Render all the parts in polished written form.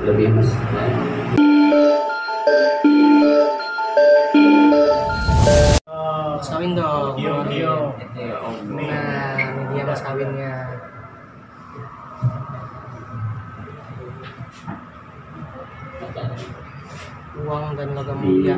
lebih maksudnya. Oh, kawin dong. Yo. Nah, ini dia mas kawinnya. Uang dan logam mulia.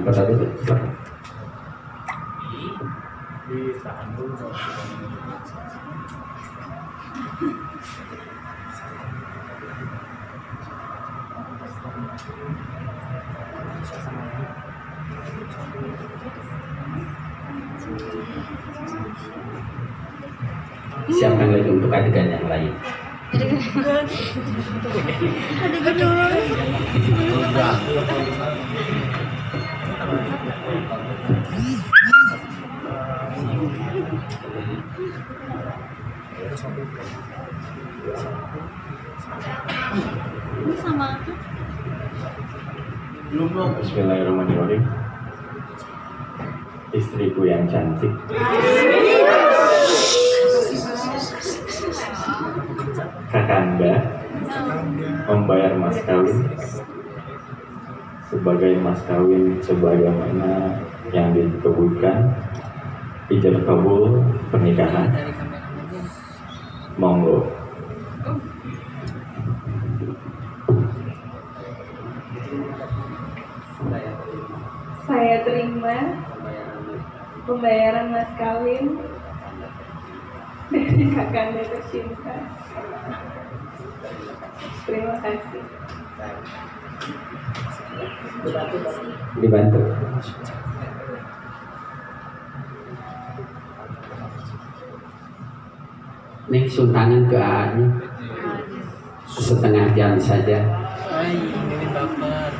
Siapkan lagi untuk adegan yang lain. Ini sama aku. Bismillahirrahmanirrahim. Istriku yang cantik. Kakanda membayar mas kawin sebagai mas kawin sebagaimana yang dikabulkan ijab kabul pernikahan. Monggo. Saya terima pembayaran mas kawin dari kakanda tercinta. Terima kasih. Dibantu. Nih suntangan ke A-nya setengah jam saja. Hai, ini baper.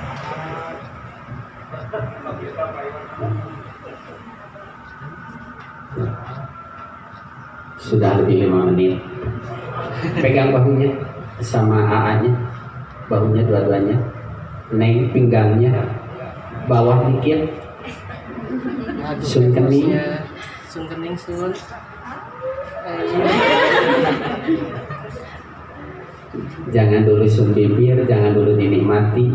Sudah lebih 5 menit. Pegang bahunya sama A-nya, bahunya dua-duanya, naik pinggangnya, bawah dikit, sun kening, sun. Jangan dulu sun bibir, jangan dulu dinikmati,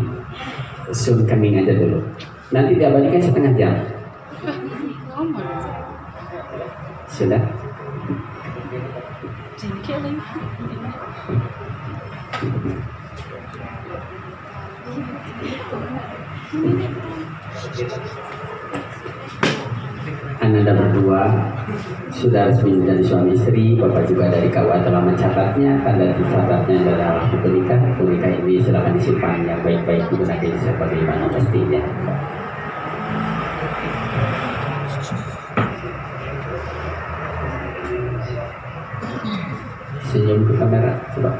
sun kening aja dulu. Nanti diabadikan setengah jam. Sudah. Ananda berdua sudah resmi menjadi suami istri. Bapak juga dari KUA telah mencatatnya. Tanda dicatatnya adalah akte nikah. Akte nikah ini silakan disimpan yang baik-baik, digunakan seperti mana mestinya. Senyum ke kamera, coba.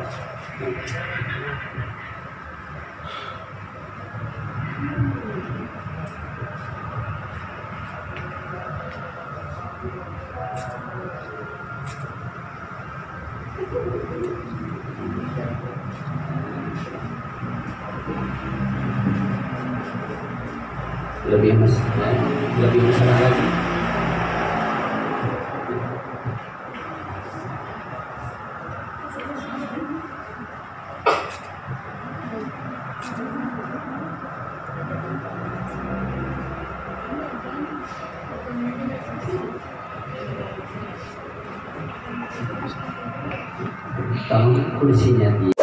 Lebih mesra lagi. Tolong kursinya di